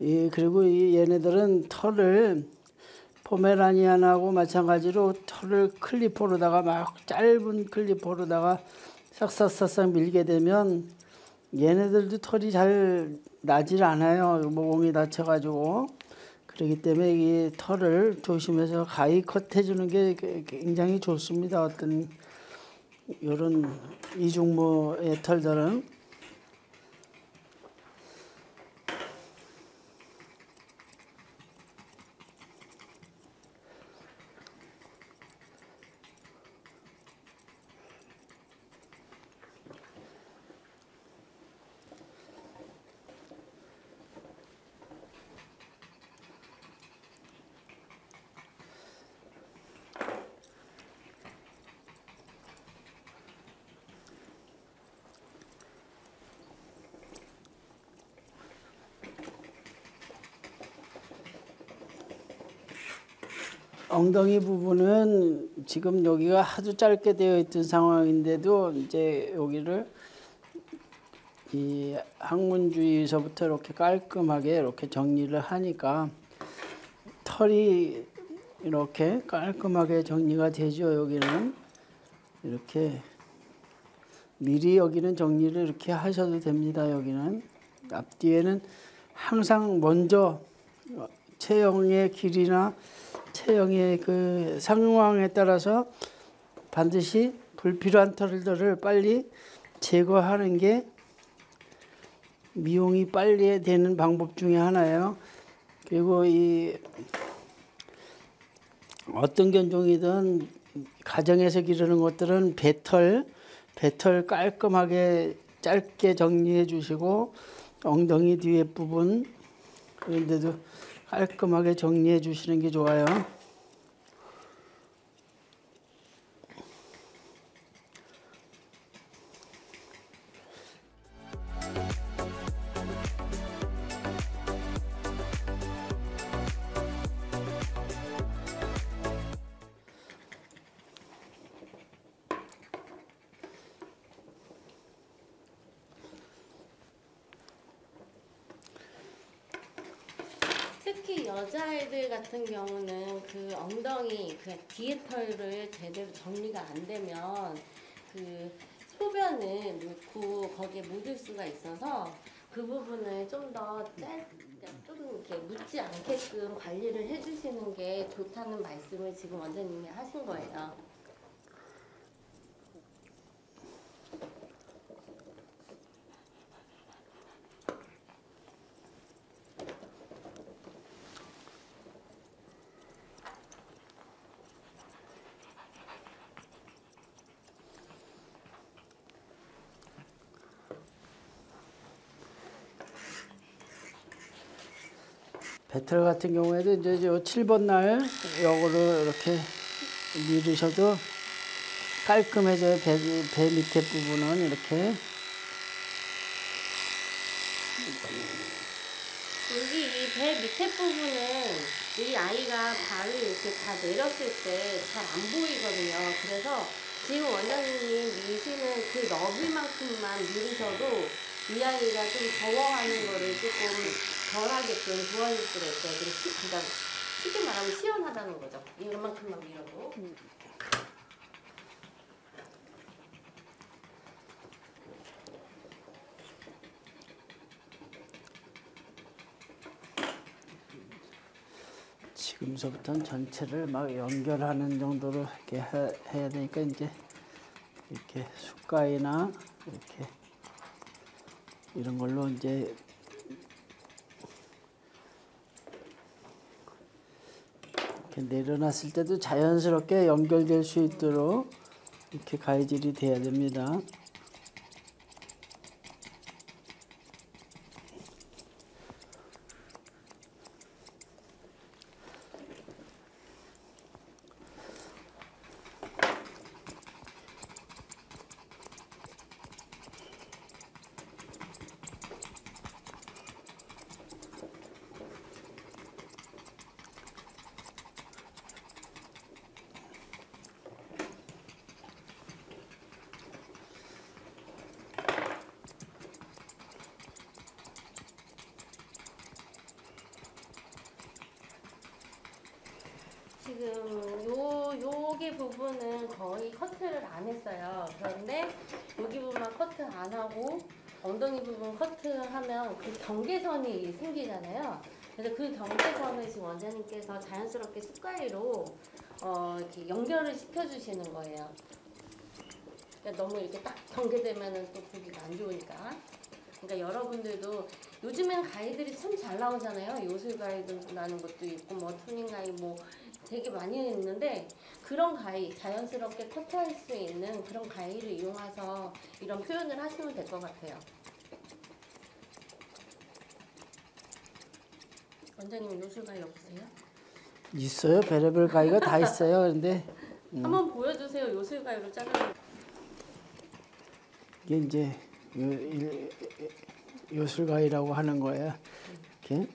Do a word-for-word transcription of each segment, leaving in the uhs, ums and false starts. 이 그리고 이 얘네들은 털을 포메라니안하고 마찬가지로 털을 클리퍼로다가 막 짧은 클리퍼로다가 싹싹싹싹 밀게 되면 얘네들도 털이 잘 나질 않아요. 모공이 다쳐가지고. 그렇기 때문에 이 털을 조심해서 가위 컷해주는 게 굉장히 좋습니다. 어떤 이런 이중모의 털들은. 엉덩이 부분은 지금 여기가 아주 짧게 되어 있던 상황인데도 이제 여기를 이 항문주위에서부터 이렇게 깔끔하게 이렇게 정리를 하니까 털이 이렇게 깔끔하게 정리가 되죠. 여기는 이렇게 미리 여기는 정리를 이렇게 하셔도 됩니다. 여기는 앞뒤에는 항상 먼저 체형의 길이나 체형의 그 상황에 따라서 반드시 불필요한 털들을 빨리 제거하는 게 미용이 빨리 되는 방법 중에 하나예요. 그리고 이 어떤 견종이든 가정에서 기르는 것들은 배털, 배털 깔끔하게 짧게 정리해 주시고 엉덩이 뒤에 부분 그런데도 깔끔하게 정리해 주시는 게 좋아요. 특히 여자애들 같은 경우는 그 엉덩이 그 뒤에 털을 제대로 정리가 안 되면 그 소변을 놓고 거기에 묻을 수가 있어서 그 부분을 좀 더 짧게 좀 이렇게 묻지 않게끔 관리를 해주시는 게 좋다는 말씀을 지금 원장님이 하신 거예요. 배털 같은 경우에도 이제 칠 번 날 역으로 이렇게 밀으셔도 깔끔해져요. 배, 배 밑에 부분은 이렇게. 여기 이 배 밑에 부분은 우리 아이가 발을 이렇게 다 내렸을 때 잘 안 보이거든요. 그래서 지금 원장님이 미시는 그 너비만큼만 밀으셔도 이 아이가 좀 더워하는 거를 조금 덜하게끔 좋아질 수가 있어요. 그러니까 쉽게 말하면 시원하다는 거죠. 이만큼만 밀어도. 음. 지금서부터는 전체를 막 연결하는 정도로 이렇게 하, 해야 되니까 이제 이렇게 숟가락이나 이렇게 이런 걸로 이제. 내려놨을 때도 자연스럽게 연결될 수 있도록 이렇게 가위질이 돼야 됩니다. 지금 요, 요기 부분은 거의 커트를 안 했어요. 그런데 여기 부분만 커트 안 하고 엉덩이 부분 커트하면 그 경계선이 생기잖아요. 그래서 그 경계선을 지금 원장님께서 자연스럽게 습가위로 어, 이렇게 연결을 시켜주시는 거예요. 그러니까 너무 이렇게 딱 경계되면 또 보기가 안 좋으니까. 그러니까 여러분들도 요즘엔 가이들이 참 잘 나오잖아요. 요술 가이드라는 것도 있고 뭐 튜닝 가이 뭐 되게 많이 있는데, 그런 가이 자연스럽게 커트할 수 있는 그런 가이를 이용해서 이런 표현을 하시면 될 것 같아요. 원장님 요술 가이 없으세요? 있어요. 별의별 가이가 다 있어요. 그런데 음. 한번 보여주세요. 요술 가이로 짜는 거. 이게 이제 요술가위라고 하는 거예요. 이렇게.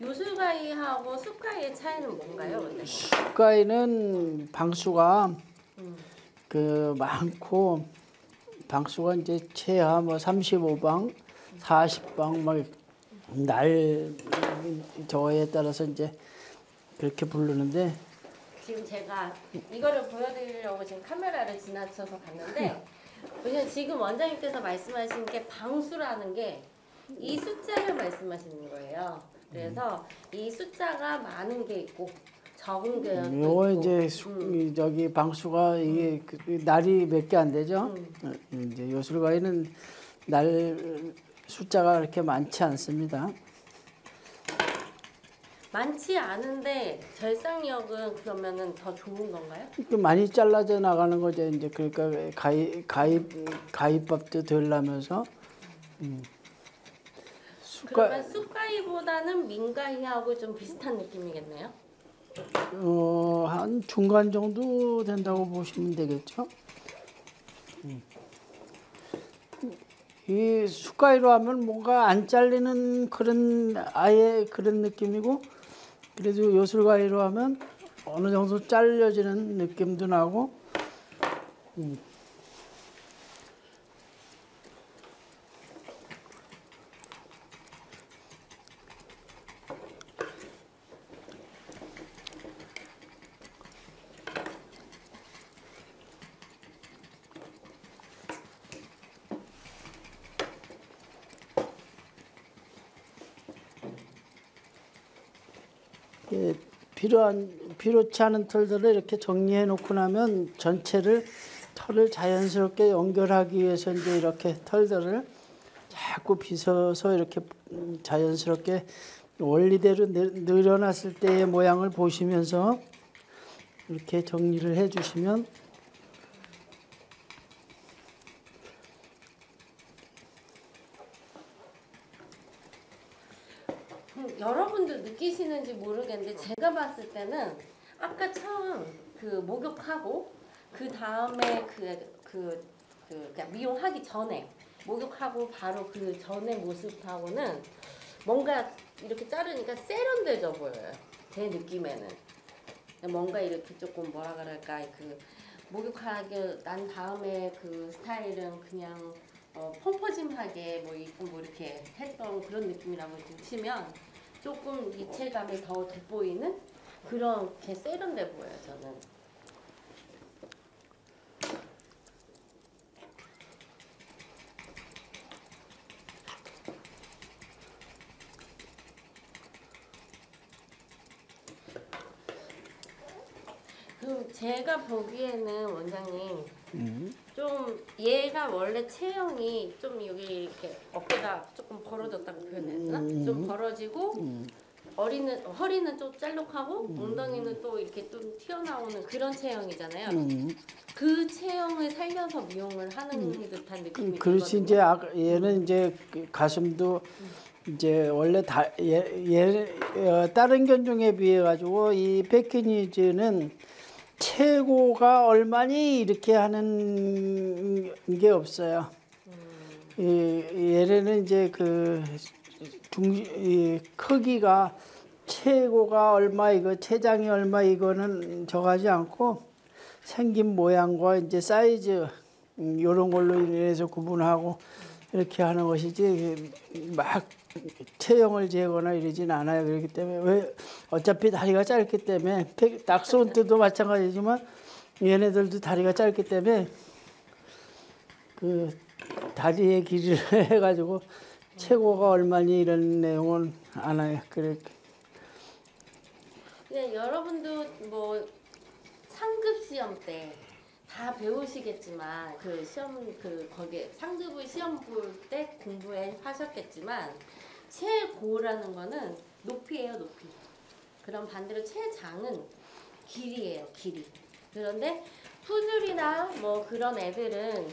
요술가위하고 숲가위의 차이는 뭔가요? 숲가위는 방수가 음. 그 많고, 방수가 이제 최하 뭐 삼십오 방, 사십 방 막 날 저거에 따라서 이제 그렇게 부르는데, 지금 제가 이거를 보여드리려고 지금 카메라를 지나쳐서 갔는데. 왜냐면 지금 원장님께서 말씀하신 게 방수라는 게 이 숫자를 말씀하시는 거예요. 그래서 음. 이 숫자가 많은 게 있고 적은 게 음, 있고. 이제 수, 음. 저기 방수가 이게 음. 날이 몇 개 안 되죠? 음. 이제 요술가위는 날 숫자가 그렇게 많지 않습니다. 많지 않은데 절삭력은 그러면은 더 좋은 건가요? 많이 잘라져 나가는 거죠. 이제 그러니까 가위 가위 가위밥도 덜 나면서. 음. 그러면 쑥가위보다는 민가위하고 좀 비슷한 느낌이겠네요? 어, 한 중간 정도 된다고 보시면 되겠죠. 음. 이 쑥가위로 하면 뭔가 안 잘리는 그런 아예 그런 느낌이고. 그래도 요술가위로 하면 어느 정도 잘려지는 느낌도 나고. 음. 예, 필요한, 필요치 않은 털들을 이렇게 정리해 놓고 나면 전체를 털을 자연스럽게 연결하기 위해서 이제 이렇게 털들을 자꾸 빗어서 이렇게 자연스럽게 원리대로 늘어났을 때의 모양을 보시면서 이렇게 정리를 해 주시면 느끼시는지 모르겠는데, 제가 봤을 때는 아까 처음 그 목욕하고 그 다음에 그, 그, 그, 그 미용하기 전에 목욕하고 바로 그 전에 모습하고는 뭔가 이렇게 자르니까 세련돼져 보여요. 제 느낌에는. 뭔가 이렇게 조금 뭐라 그럴까, 그 목욕하기 난 다음에 그 스타일은 그냥 어, 펑퍼짐하게 뭐 입고 뭐 이렇게 했던 그런 느낌이라고 치면 조금 입체감이 더 돋보이는 그런 게 세련돼 보여요, 저는. 그럼 제가 보기에는 원장님, 음. 좀 얘가 원래 체형이 좀 여기 이렇게 어깨가 조금 벌어졌다고 표현했나? 음. 좀 벌어지고 음. 어리는, 허리는 좀 짤록하고 음. 엉덩이는 또 이렇게 좀 튀어나오는 그런 체형이잖아요. 음. 그 체형을 살려서 미용을 하는 음. 듯한 느낌이 들거든요. 그렇지. 이제 아, 얘는 이제 가슴도 음. 이제 원래 다 얘, 얘 어, 다른 견종에 비해 가지고 이 패키니즈는 최고가 얼마니 이렇게 하는 게 없어요. 음. 이, 얘네는 이제 그 중, 이 크기가 최고가 얼마 이거 체장이 얼마 이거는 정하지 않고 생긴 모양과 이제 사이즈 이런 걸로 인해서 구분하고 이렇게 하는 것이지 막 체형을 재거나 이러진 않아요. 그렇기 때문에 왜 어차피 다리가 짧기 때문에 낙수원때도 마찬가지지만 얘네들도 다리가 짧기 때문에 그 다리의 길이를 해가지고 최고가 얼마니 이런 내용은 안 해요. 그렇게. 네, 여러분도 뭐 상급 시험 때 다 배우시겠지만 그 시험 그 거기에 상급을 시험 볼 때 공부해 하셨겠지만 최고라는 거는 높이예요, 높이. 그럼 반대로 최장은 길이예요, 길이. 그런데 푸즐이나 뭐 그런 애들은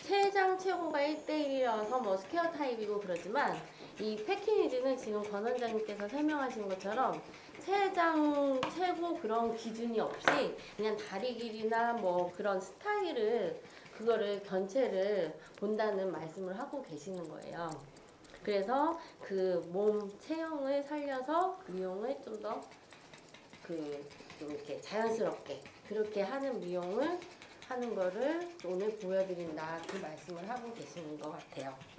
최장 최고가 일 대 일이라서 뭐 스퀘어 타입이고 그러지만 이 패키니지는 지금 권 원장님께서 설명하신 것처럼 최장 최고 그런 기준이 없이 그냥 다리 길이나 뭐 그런 스타일을 그거를 전체를 본다는 말씀을 하고 계시는 거예요. 그래서 그 몸 체형을 살려서 미용을 좀 더 그 좀 이렇게 자연스럽게 그렇게 하는 미용을 하는 거를 오늘 보여드린다, 그 말씀을 하고 계시는 것 같아요.